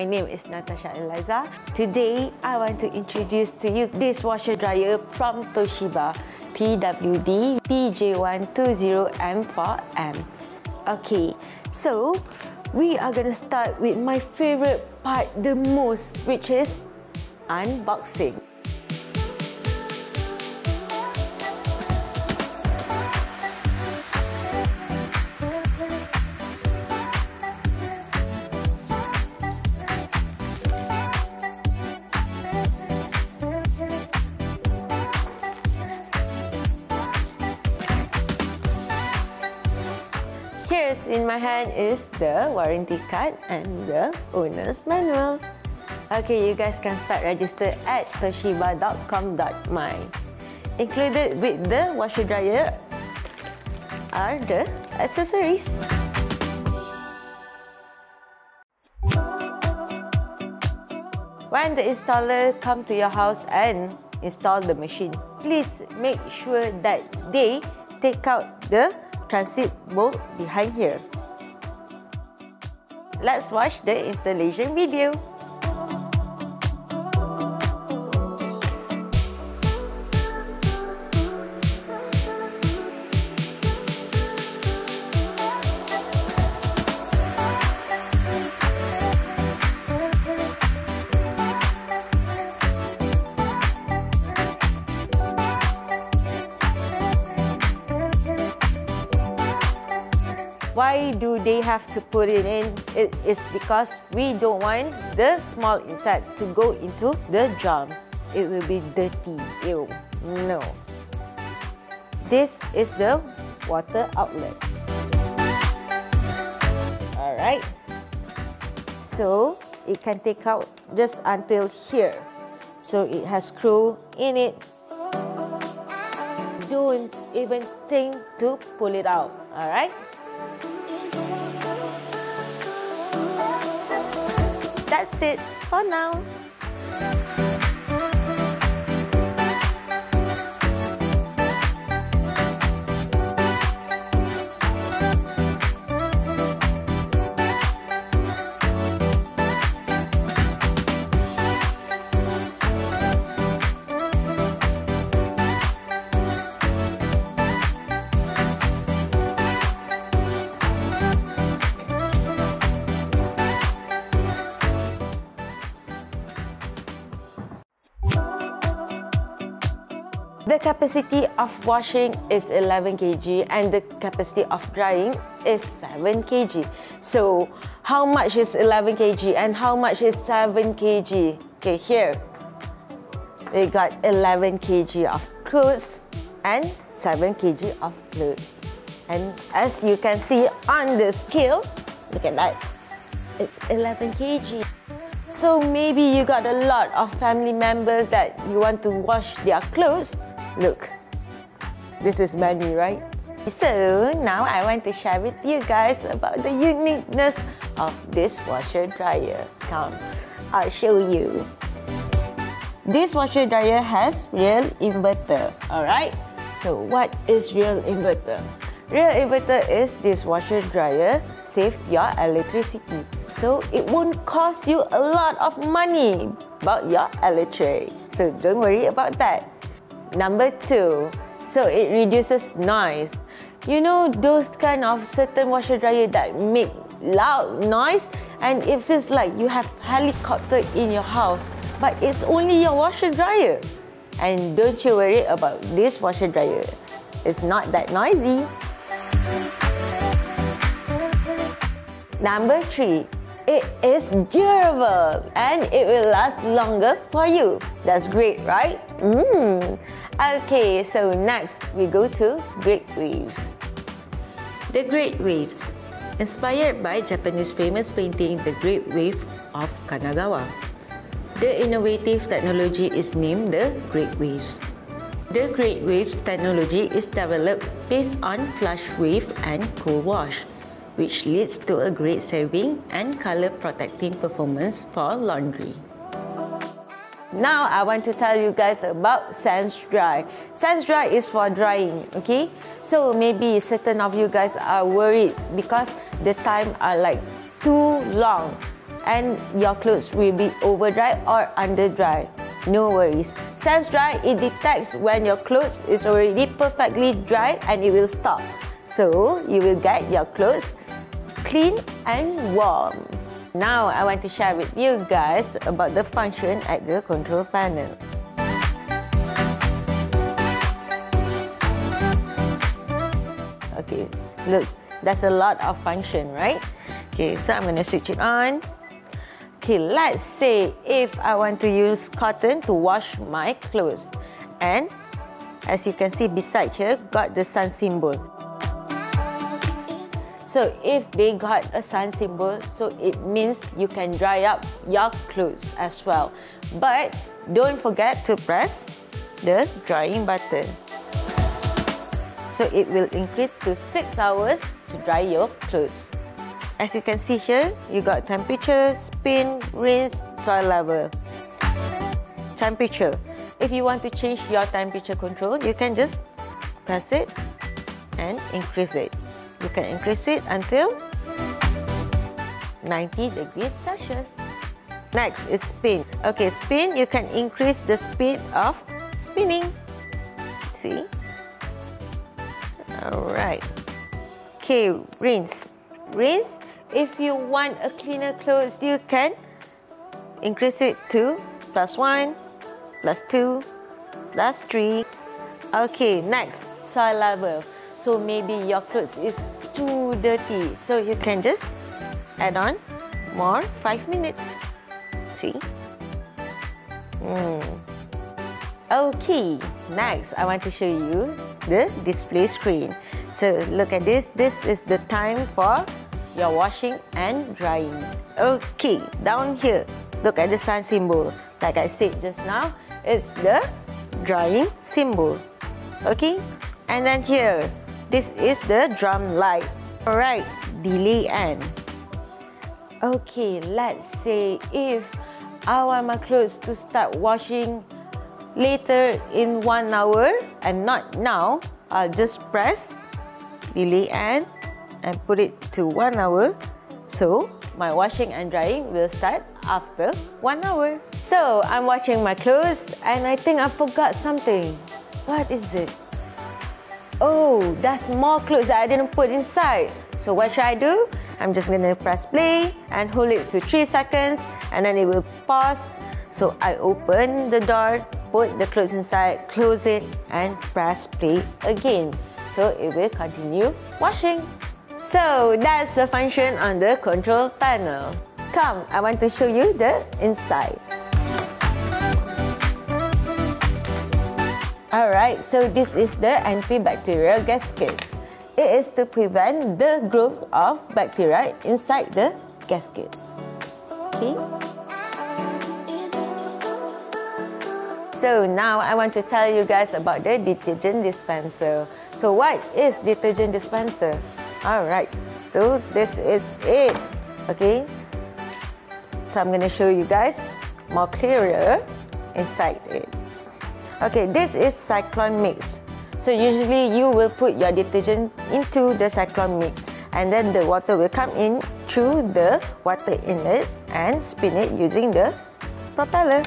my name is Natasha Eliza. Today, I want to introduce to you this washer dryer from Toshiba TWD-BJ120M4M. Okay, so we are gonna start with my favorite part the most, which is unboxing. In my hand is the warranty card and the owner's manual. Okay, you guys can start register at Toshiba.com.my. Included with the washer dryer are the accessories. When the installer comes to your house and install the machine, please make sure that they take out the transit bolt behind here. Let's watch the installation video. Why do they have to put it in? It is because we don't want the small insect to go into the drum. It will be dirty. Ew, no. This is the water outlet. Alright. So, it can take out just until here. So, it has screw in it. Don't even think to pull it out. Alright. That's it for now. The capacity of washing is 11 kg and the capacity of drying is 7 kg. So, how much is 11 kg and how much is 7 kg? Okay, here we got 11 kg of clothes and 7 kg of clothes. And as you can see on the scale, look at that, it's 11 kg. So maybe you got a lot of family members that you want to wash their clothes. Look, this is menu, right? So now I want to share with you guys about the uniqueness of this washer dryer. Come, I'll show you. This washer dryer has real inverter, alright? So what is real inverter? Real inverter is this washer dryer save your electricity. So it won't cost you a lot of money about your electric. So don't worry about that. Number 2, so it reduces noise. You know those kind of certain washer dryer that make loud noise and it feels like you have helicopter in your house, but it's only your washer dryer. And don't you worry about this washer dryer. It's not that noisy. Number 3, it is durable and it will last longer for you. That's great, right? Okay, so next we go to Great Waves. The Great Waves, inspired by Japanese famous painting The Great Wave of Kanagawa. The innovative technology is named the Great Waves. The Great Waves technology is developed based on flash wave and cold wash, which leads to a great saving and color-protecting performance for laundry. Now, I want to tell you guys about SENSEDRY. SENSEDRY is for drying, okay? So, maybe certain of you guys are worried because the time are like too long. and your clothes will be over dry or under dry. No worries. SENSEDRY, it detects when your clothes is already perfectly dry and it will stop. So you will get your clothes clean and warm. Now I want to share with you guys about the function at the control panel. Okay, look, that's a lot of function, right? Okay, so I'm gonna switch it on. Okay, let's say if I want to use cotton to wash my clothes, and as you can see beside here, got the sun symbol. So if they got a sun symbol, so it means you can dry up your clothes as well. But don't forget to press the drying button. So it will increase to 6 hours to dry your clothes. As you can see here, you got temperature, spin, rinse, soil level. Temperature. If you want to change your temperature control, you can just press it and increase it. You can increase it until 90 degrees Celsius. Next is spin. Okay, spin, you can increase the speed of spinning. See? Alright. Okay, rinse. Rinse, if you want a cleaner clothes, you can increase it to +1, +2, +3. Okay, next, soil level. So maybe your clothes is too dirty, so you can just add on more 5 minutes. See? Okay, next I want to show you the display screen. So look at this. This is the time for your washing and drying. Okay, down here, look at the sun symbol. Like I said just now, it's the drying symbol. Okay, and then here, this is the drum light. Alright, delay end. Okay, let's say if I want my clothes to start washing later in 1 hour and not now, I'll just press delay end and put it to 1 hour, so my washing and drying will start after 1 hour. So I'm washing my clothes and I think I forgot something. What is it? Oh, that's more clothes that I didn't put inside. So what should I do? I'm just gonna press play and hold it to 3 seconds, and then it will pause. So I open the door, put the clothes inside, close it and press play again. So it will continue washing. So that's the function on the control panel. Come, I want to show you the inside. Alright, so this is the antibacterial gasket. It is to prevent the growth of bacteria inside the gasket. Okay. So now I want to tell you guys about the detergent dispenser. So what is detergent dispenser? Alright, so this is it. Okay, so I'm going to show you guys more clearer inside it. Okay, this is cyclone mix. So usually you will put your detergent into the cyclone mix, and then the water will come in through the water inlet and spin it using the propeller.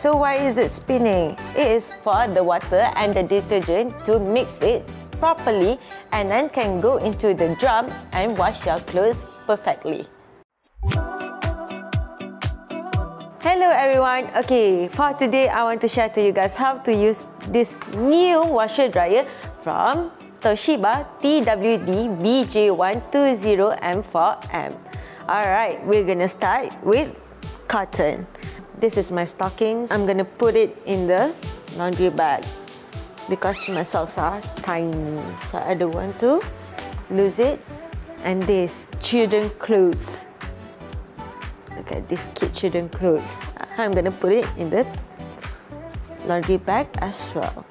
So why is it spinning? It is for the water and the detergent to mix it properly, and then can go into the drum and wash your clothes perfectly. Hello everyone! Okay, for today I want to share to you guys how to use this new washer dryer from Toshiba TWD-BJ120M4M. Alright, we're gonna start with cotton. This is my stockings. I'm gonna put it in the laundry bag because my socks are tiny, so I don't want to lose it. And this children's clothes. Look at this cute children's clothes. I'm gonna put it in the laundry bag as well.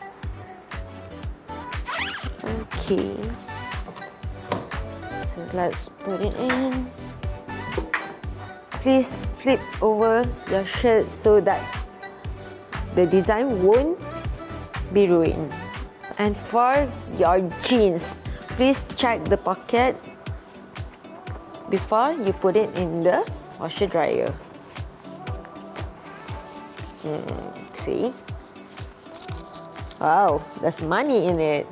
Okay. So let's put it in. Please flip over your shirt so that the design won't be ruined. And for your jeans, please check the pocket before you put it in the washer dryer. See? Wow, there's money in it.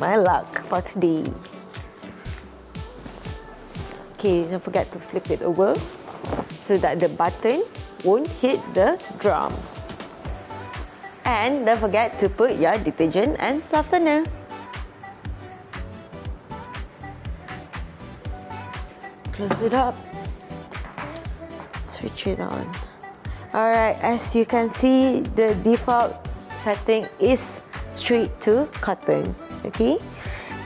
My luck for today. Okay, don't forget to flip it over so that the button won't hit the drum. And don't forget to put your detergent and softener. Close it up. Switch it on. Alright, as you can see, the default setting is straight to cotton, okay?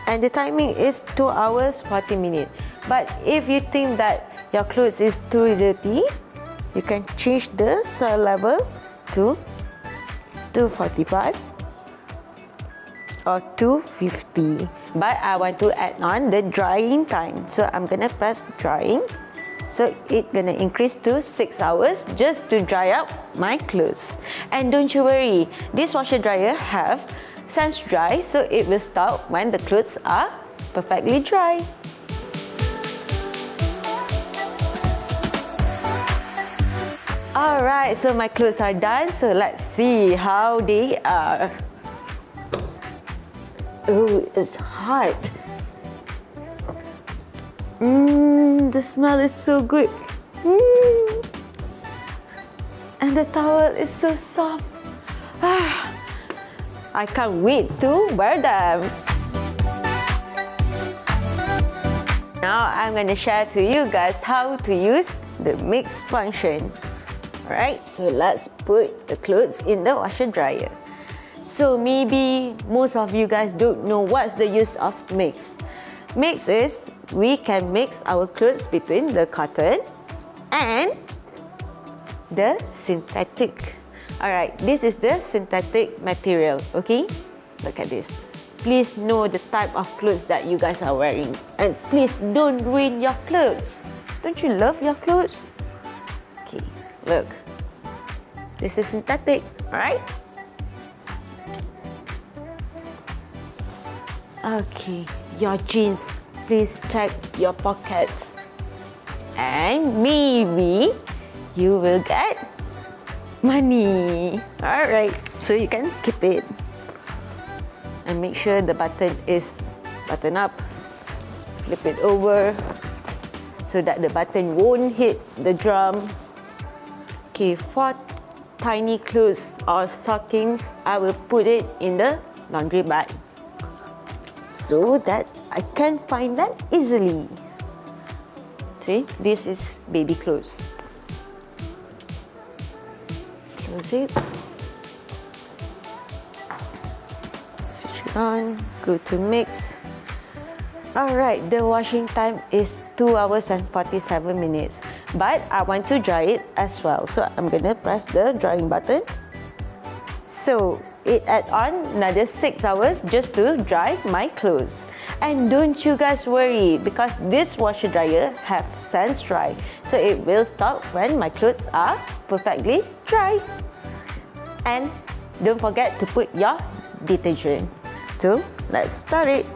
And the timing is 2 hours 40 minutes. But if you think that your clothes is too dirty, you can change the soil level to 245 or 250. But I want to add on the drying time, so I'm gonna press drying. So it's gonna increase to 6 hours just to dry up my clothes. And don't you worry, this washer dryer have sense dry, so it will stop when the clothes are perfectly dry. Alright, so my clothes are done, so let's see how they are. Ooh, it's hot. The smell is so good. And the towel is so soft. Ah, I can't wait to wear them. Now I'm going to share to you guys how to use the mix function. Alright, so let's put the clothes in the washer dryer. So maybe most of you guys don't know what's the use of mix. Mix is we can mix our clothes between the cotton and the synthetic. Alright, this is the synthetic material, okay? Look at this. Please know the type of clothes that you guys are wearing. And please don't ruin your clothes. Don't you love your clothes? Okay, look. This is synthetic, alright? Okay. Your jeans, please check your pockets, and maybe you will get money. Alright, so you can keep it and make sure the button is button up. Flip it over so that the button won't hit the drum. Okay, for tiny clothes or stockings, I will put it in the laundry bag so that I can find them easily. See, this is baby clothes. Close it. Switch it on, go to mix. Alright, the washing time is 2 hours and 47 minutes. But I want to dry it as well, so I'm gonna press the drying button. So it add on another 6 hours just to dry my clothes. And don't you guys worry, because this washer dryer have sense dry, so it will stop when my clothes are perfectly dry. And don't forget to put your detergent. So let's start it.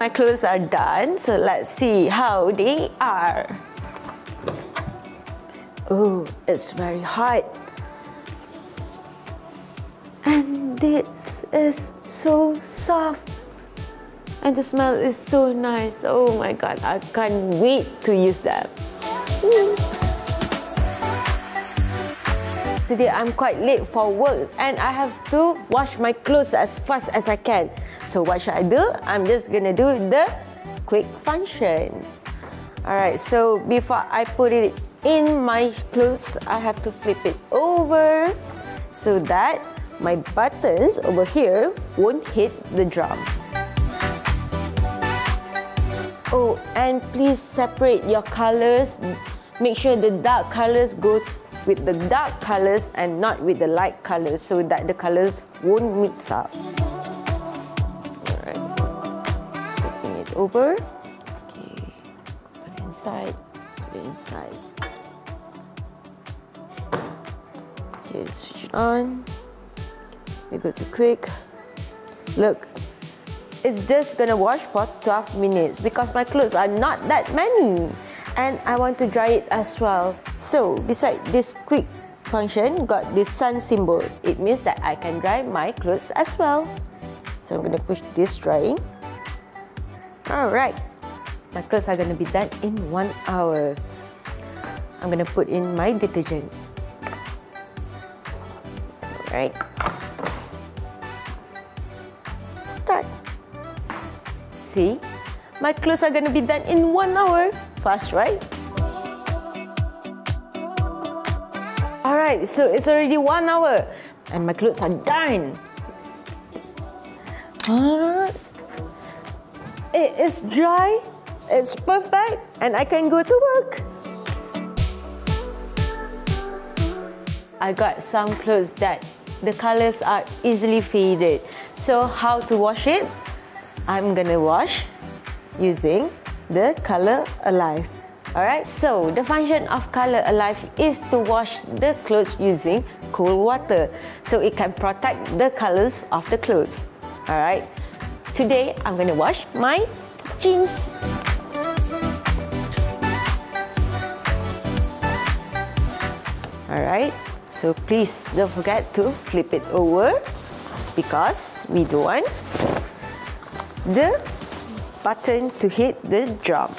My clothes are done, so let's see how they are. Oh, it's very hot. This is so soft and the smell is so nice. Oh my god, I can't wait to use that. Today I'm quite late for work and I have to wash my clothes as fast as I can. So what should I do? I'm just gonna do the quick function. Alright, so before I put it in my clothes, I have to flip it over so that my buttons over here won't hit the drum. Oh, and please separate your colors. Make sure the dark colors go with the dark colors and not with the light colors so that the colors won't mix up. Alright, flipping it over. Okay, put it inside, put it inside. Okay, switch it on. We go to quick. Look, it's just gonna wash for 12 minutes because my clothes are not that many and I want to dry it as well. So beside this quick function, got this sun symbol. It means that I can dry my clothes as well. So I'm gonna push this drying. Alright, my clothes are gonna be done in 1 hour. I'm gonna put in my detergent. Alright. Start. See? My clothes are gonna be done in 1 hour. Fast, right? Alright, so it's already 1 hour and my clothes are done. Huh? It is dry, it's perfect, and I can go to work. I got some clothes that the colors are easily faded. So how to wash it? I'm gonna wash using the Colour Alive. Alright, so the function of Colour Alive is to wash the clothes using cold water, so it can protect the colors of the clothes. Alright, today I'm gonna wash my jeans. Alright, so please don't forget to flip it over because we don't want the button to hit the drum.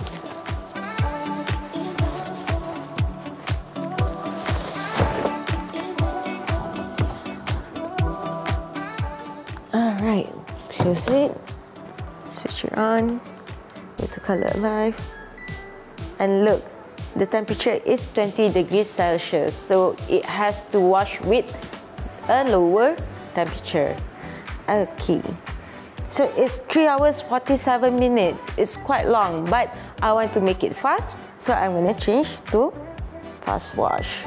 Alright, close it, switch it on, go to Colour Alive, and look, the temperature is 20 degrees Celsius, so it has to wash with a lower temperature. Okay. So it's 3 hours 47 minutes. It's quite long, but I want to make it fast, so I'm gonna change to fast wash.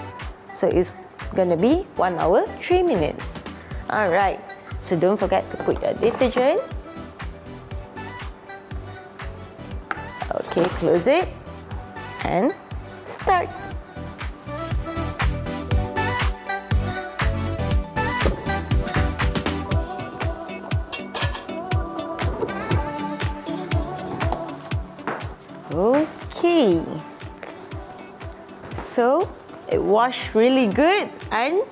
So it's gonna be 1 hour 3 minutes. Alright, so don't forget to put your detergent. Okay, close it and start. Okay, so it washed really good and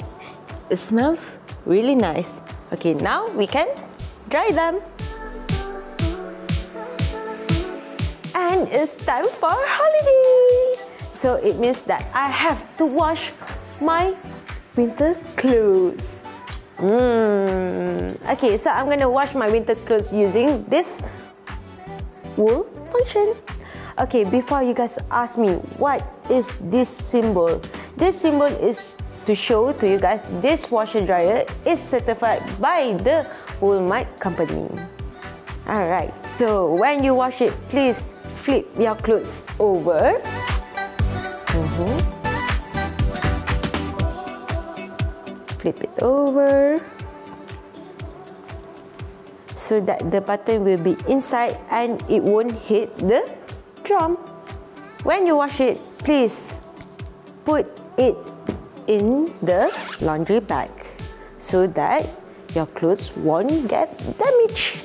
it smells really nice. Okay, now we can dry them. And it's time for holiday! So it means that I have to wash my winter clothes. Okay, so I'm gonna wash my winter clothes using this wool function. Okay, before you guys ask me, what is this symbol? This symbol is to show to you guys this washer dryer is certified by the Woolmite company. Alright, so when you wash it, please flip your clothes over. Flip it over, so that the button will be inside and it won't hit the drum. When you wash it, please put it in the laundry bag so that your clothes won't get damaged.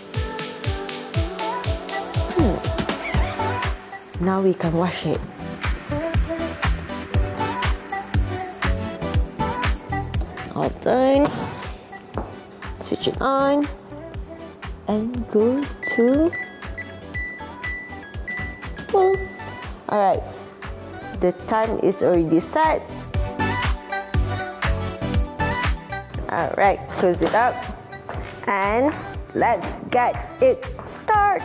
Now we can wash it. All done. Switch it on and go to well, alright, the time is already set. Alright, close it up and let's get it started.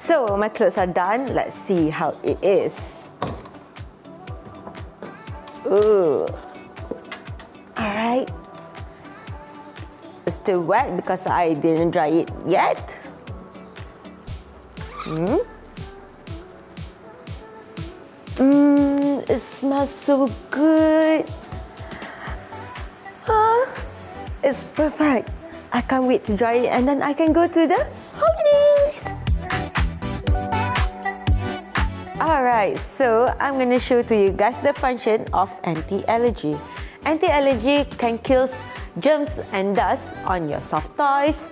So my clothes are done, let's see how it is. Ooh. Alright. It's still wet because I didn't dry it yet. It smells so good. It's perfect. I can't wait to dry it and then I can go to the holidays. Alright, so I'm gonna show to you guys the function of anti-allergy. anti-allergy, can kill germs and dust on your soft toys,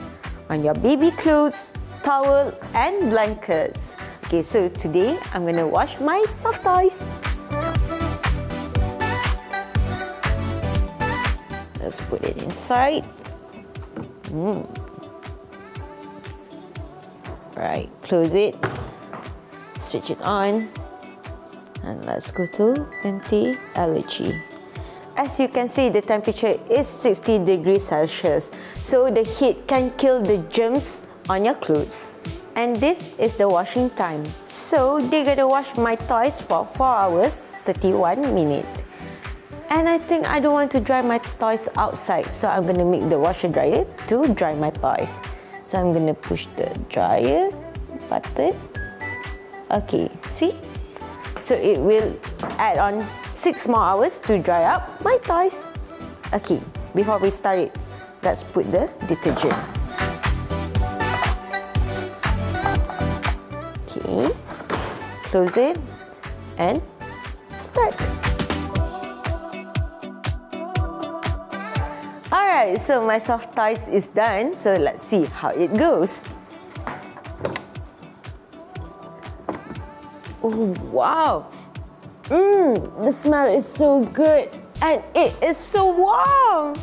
on your baby clothes, towel and blankets. Okay, so today I'm going to wash my soft toys. Let's put it inside. Right, close it, switch it on, and let's go to anti-allergy. As you can see, the temperature is 60 degrees Celsius, so the heat can kill the germs on your clothes. And this is the washing time. So they're gonna wash my toys for 4 hours, 31 minutes. And I think I don't want to dry my toys outside, so I'm gonna make the washer dryer to dry my toys. So I'm gonna push the dryer button. Okay, see? So it will add on 6 more hours to dry up my toys. Okay, before we start it, let's put the detergent. Okay, close it and start. Alright, so my soft toys is done, so let's see how it goes. Oh, wow! The smell is so good and it is so warm!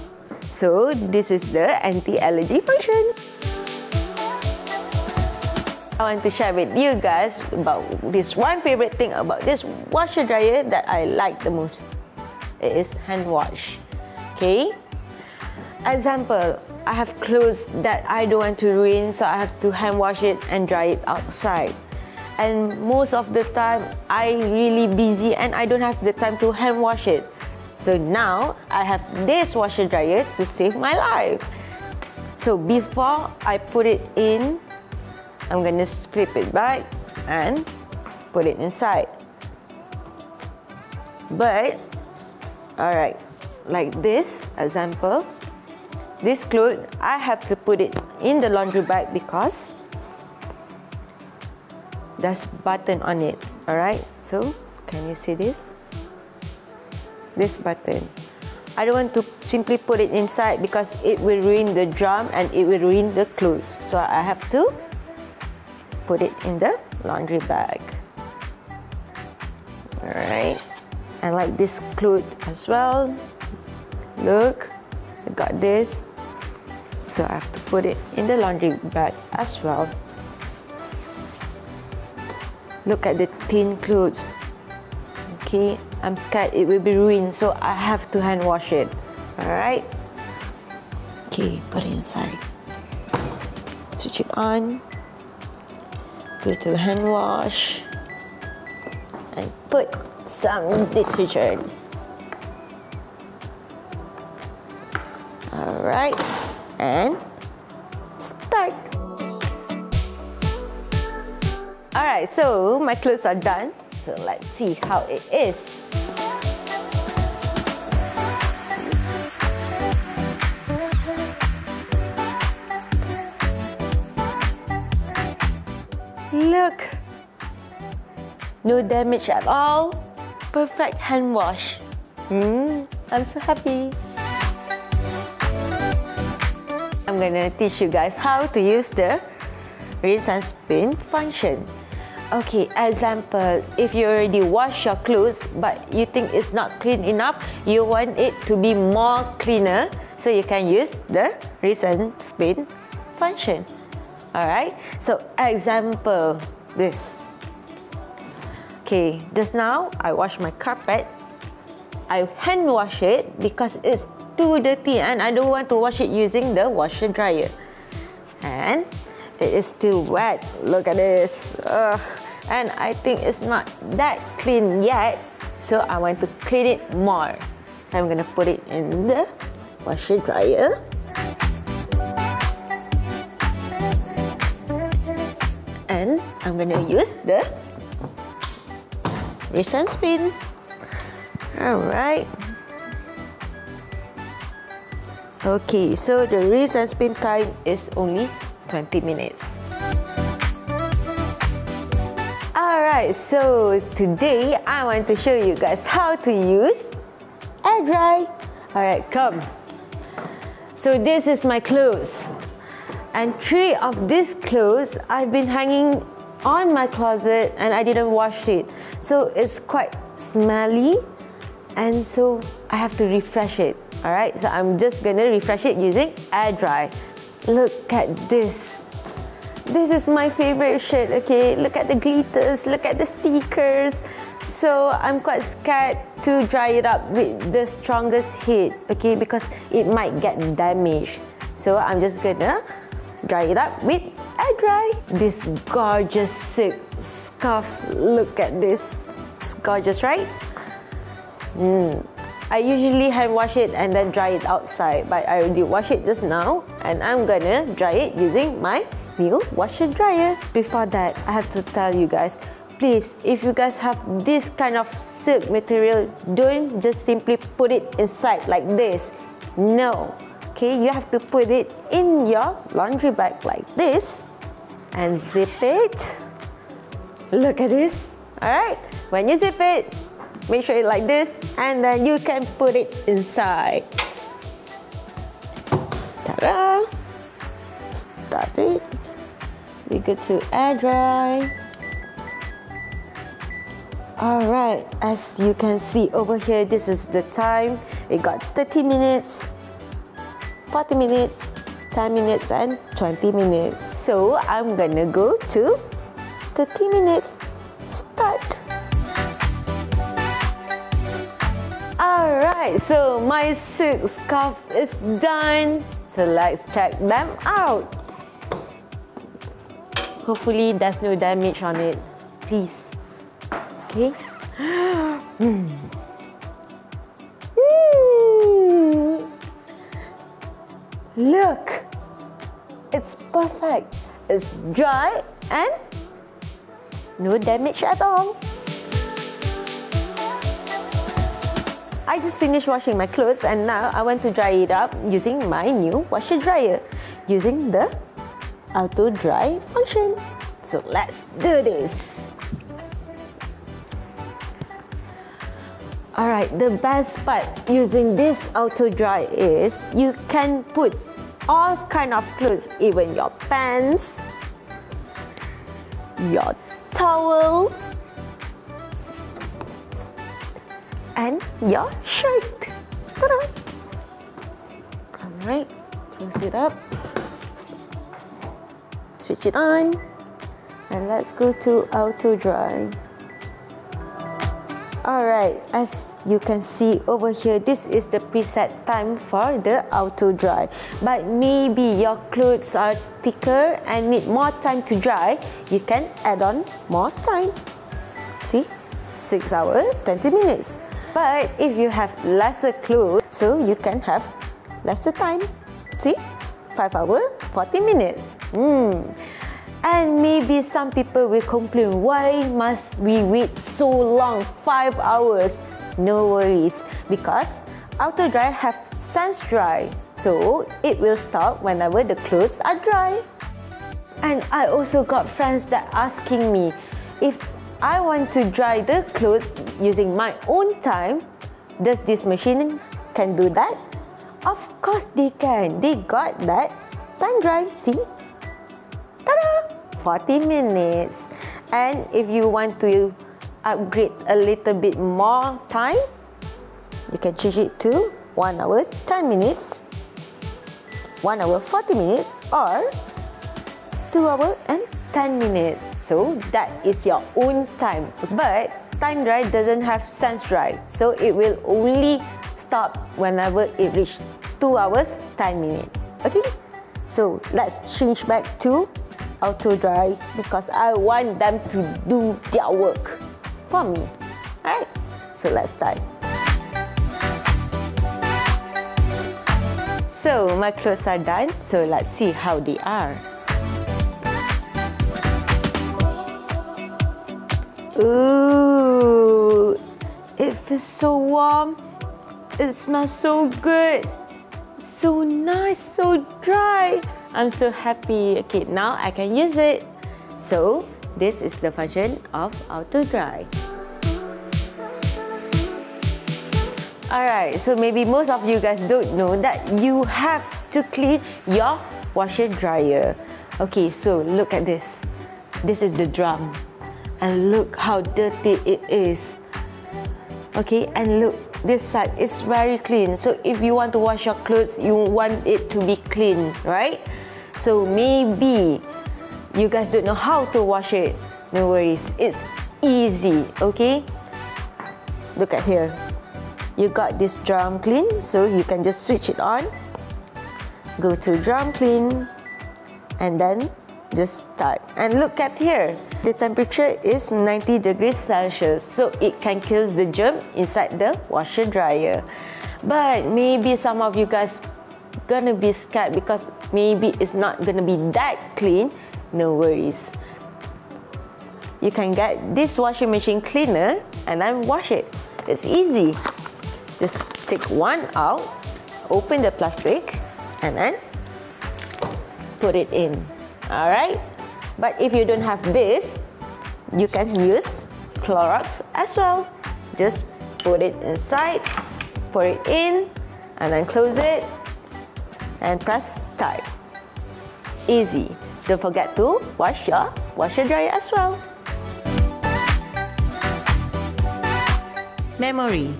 So, this is the anti-allergy function. I want to share with you guys about this one favorite thing about this washer dryer that I like the most. It is hand wash. Okay? Example, I have clothes that I don't want to ruin, so I have to hand wash it and dry it outside. And most of the time, I really busy and I don't have the time to hand wash it. So now, I have this washer dryer to save my life. So before I put it in, I'm gonna flip it back and put it inside. But, alright, like this example, this cloth, I have to put it in the laundry bag because there's a button on it, alright? So, can you see this? This button. I don't want to simply put it inside because it will ruin the drum and it will ruin the clothes. So I have to put it in the laundry bag. Alright. And like this cloth as well. Look, I got this. So I have to put it in the laundry bag as well. Look at the thin clothes. Okay, I'm scared it will be ruined, so I have to hand wash it. Alright? Okay, put it inside. Switch it on. Go to hand wash. And put some detergent. Alright, and start. Alright, so my clothes are done, so let's see how it is. Look! No damage at all. Perfect hand wash. I'm so happy. I'm gonna teach you guys how to use the RINSE&SPIN function. Okay, example, if you already wash your clothes but you think it's not clean enough, you want it to be more cleaner, so you can use the RINSE&SPIN function. Alright, so example, this. Okay, just now I wash my carpet. I hand wash it because it's too dirty and I don't want to wash it using the washer dryer. And it is still wet. Look at this. Ugh. And I think it's not that clean yet, so I want to clean it more. So I'm gonna put it in the washer dryer. And I'm gonna use the RINSE&SPIN. Alright. Okay, so the RINSE&SPIN time is only 20 minutes. Alright, so today I want to show you guys how to use air dry. All right, come. So this is my clothes. And three of these clothes I've been hanging on my closet and I didn't wash it. So it's quite smelly and so I have to refresh it. All right, so I'm just gonna refresh it using air dry. Look at this. This is my favorite shirt, okay? Look at the glitters, look at the stickers. So I'm quite scared to dry it up with the strongest heat, okay? Because it might get damaged. So I'm just gonna dry it up with air dry. This gorgeous silk scarf, look at this. It's gorgeous, right? I usually hand wash it and then dry it outside, but I already washed it just now and I'm gonna dry it using my new washer dryer. Before that, I have to tell you guys, please, if you guys have this kind of silk material, don't just simply put it inside like this. No, okay, you have to put it in your laundry bag like this and zip it. Look at this, all right? When you zip it, make sure it's like this and then you can put it inside. Ta-da! Start it. We go to air dry. All right, as you can see over here, this is the time. It got 30 minutes, 40 minutes, 10 minutes and 20 minutes. So I'm gonna go to 30 minutes. Start. All right, so my silk scarf is done. So let's check them out. Hopefully there's no damage on it, please. Okay. Look, it's perfect. It's dry and no damage at all. I just finished washing my clothes and now I want to dry it up using my new washer dryer using the auto dry function. So let's do this. Alright, the best part using this auto dry is you can put all kind of clothes, even your pants, your towel, and your shirt. Ta-da! Alright, close it up. Switch it on. And let's go to auto dry. Alright, as you can see over here, this is the preset time for the auto dry. But maybe your clothes are thicker and need more time to dry, you can add on more time. See, 6 hours, 20 minutes. But if you have lesser clothes, so you can have lesser time. See, 5 hours, 40 minutes. And maybe some people will complain, why must we wait so long, 5 hours? No worries, because auto dry have sense dry, so it will stop whenever the clothes are dry. And I also got friends that asking me, if I want to dry the clothes using my own time, does this machine can do that? Of course they can, they got that time dry, see? Ta-da! 40 minutes. And if you want to upgrade a little bit more time, you can change it to 1 hour 10 minutes, 1 hour 40 minutes or 2 hour and 10 minutes. So that is your own time. But time dry doesn't have sense dry. So it will only stop whenever it reaches 2 hours 10 minutes. Okay? So let's change back to auto dry because I want them to do their work for me. Alright, so let's start. So my clothes are done, so let's see how they are. Ooh, it feels so warm. It smells so good. So nice, so dry. I'm so happy. Okay, now I can use it. So this is the function of auto dry. Alright, so maybe most of you guys don't know that you have to clean your washer dryer. Okay, so look at this. This is the drum. And look how dirty it is. Okay, and look, this side is very clean. So if you want to wash your clothes, you want it to be clean, right? So maybe you guys don't know how to wash it. No worries, it's easy, okay? Look at here. You got this drum clean, so you can just switch it on. Go to drum clean, and then just start. And look at here. The temperature is 90 degrees Celsius, so it can kill the germ inside the washer dryer. But maybe some of you guys gonna be scared because maybe it's not gonna be that clean. No worries. You can get this washing machine cleaner and then wash it. It's easy. Just take one out, open the plastic, and then put it in. Alright, but if you don't have this, you can use Clorox as well. Just put it inside, pour it in, and then close it, and press start. Easy. Don't forget to wash your washer dryer as well. Memory.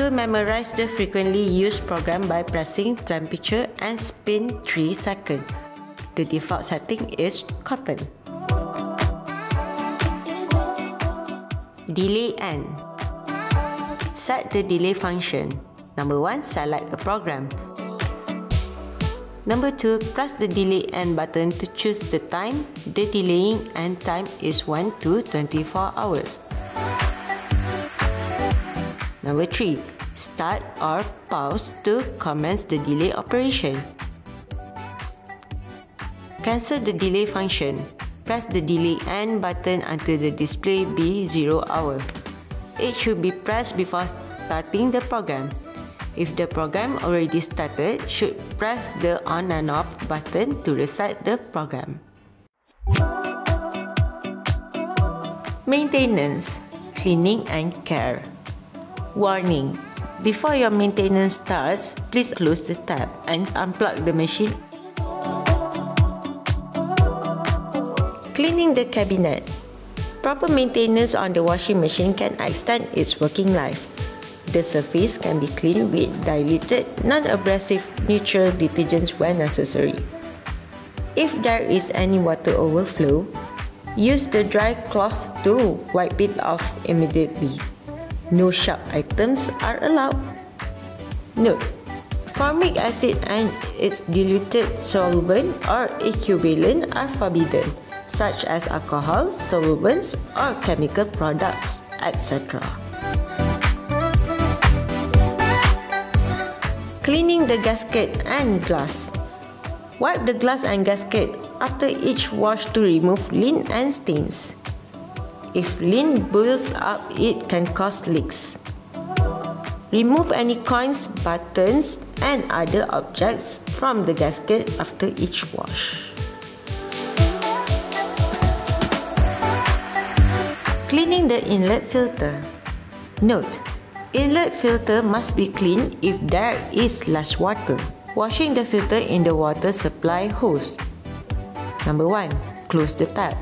To memorize the frequently used program by pressing temperature and spin 3 seconds. The default setting is cotton. Delay N. Set the delay function. Number 1, select a program. Number 2, press the delay N button to choose the time. The delaying N time is 1 to 24 hours. Number 3. Start or pause to commence the delay operation. Cancel the delay function. Press the delay N button until the display be 0 hour. It should be pressed before starting the program. If the program already started, should press the on and off button to restart the program. Maintenance, cleaning and care. Warning, before your maintenance starts, please close the tab and unplug the machine. Cleaning the cabinet. Proper maintenance on the washing machine can extend its working life. The surface can be cleaned with diluted, non-abrasive neutral detergents when necessary. If there is any water overflow, use the dry cloth to wipe it off immediately. No sharp items are allowed. Note: formic acid and its diluted solvent or equivalent are forbidden, such as alcohol, solvents, or chemical products, etc. Cleaning the gasket and glass. Wipe the glass and gasket after each wash to remove lint and stains. If lint builds up, it can cause leaks. Remove any coins, buttons, and other objects from the gasket after each wash. Cleaning the inlet filter. Note: inlet filter must be cleaned if there is loose water. Washing the filter in the water supply hose. Number 1. Close the tap.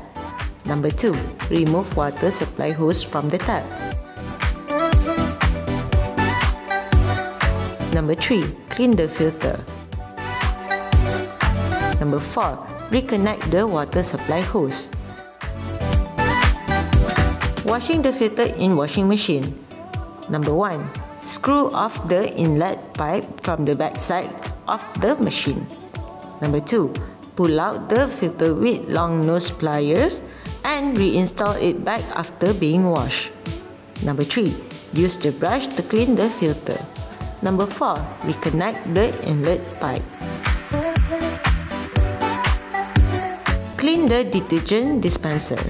Number 2. Remove water supply hose from the tap. Number 3. Clean the filter. Number 4. Reconnect the water supply hose. Washing the filter in washing machine. Number 1. Screw off the inlet pipe from the backside of the machine. Number 2. Pull out the filter with long nose pliers and reinstall it back after being washed. Number 3. Use the brush to clean the filter. Number 4. Reconnect the inlet pipe. Clean the detergent dispenser.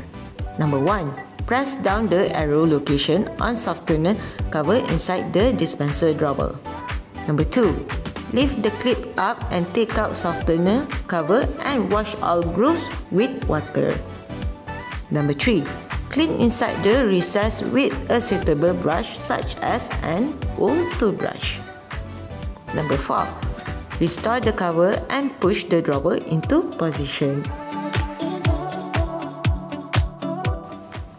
Number 1. Press down the arrow location on softener cover inside the dispenser drawer. Number 2. Lift the clip up and take out softener cover and wash all grooves with water. Number 3. Clean inside the recess with a suitable brush such as an old toothbrush. Number 4. Restore the cover and push the dropper into position.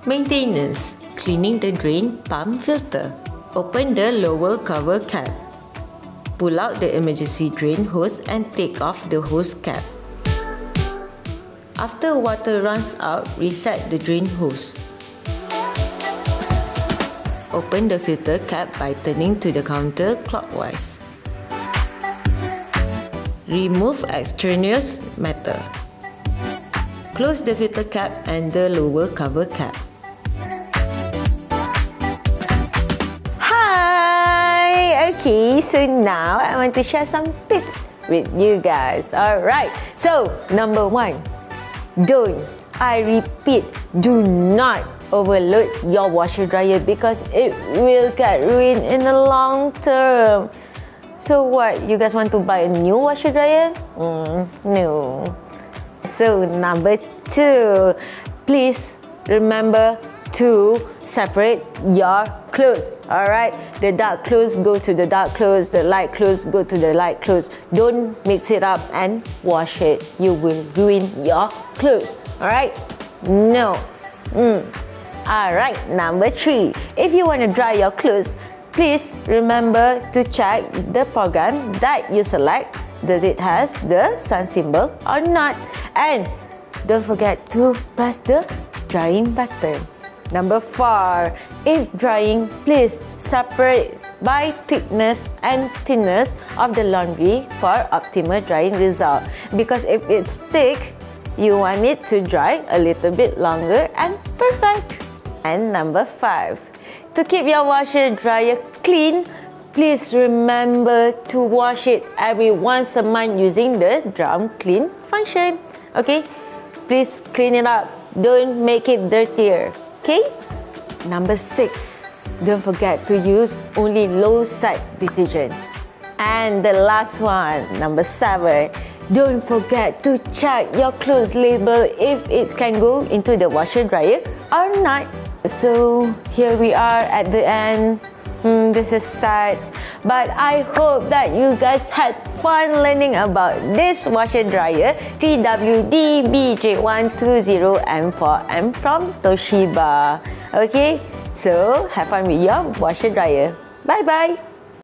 Maintenance. Cleaning the drain pump filter. Open the lower cover cap. Pull out the emergency drain hose and take off the hose cap. After water runs out, reset the drain hose. Open the filter cap by turning to the counter clockwise. Remove extraneous matter. Close the filter cap and the lower cover cap. Hi! Okay, so now I want to share some tips with you guys. Alright, so number 1. Don't, I repeat, do not overload your washer dryer because it will get ruined in the long term. So what, you guys want to buy a new washer dryer? No. So number 2, please remember to separate your clothes, alright? The dark clothes go to the dark clothes, the light clothes go to the light clothes. Don't mix it up and wash it. You will ruin your clothes, alright? No. Alright, number 3. If you want to dry your clothes, please remember to check the program that you select. Does it has the sun symbol or not? And don't forget to press the drying button. Number 4. If drying, please separate by thickness and thinness of the laundry for optimal drying result. Because if it's thick, you want it to dry a little bit longer and perfect. And number 5. To keep your washer dryer clean, please remember to wash it every once a month using the drum clean function. Okay? Please clean it up. Don't make it dirtier. Okay? Number 6. Don't forget to use only low side detergent. And the last one, number 7. Don't forget to check your clothes label if it can go into the washer dryer or not. So here we are at the end. This is sad, but I hope that you guys had fun learning about this washer dryer TWD-BJ120M4M from Toshiba. Okay, so have fun with your washer dryer. Bye bye.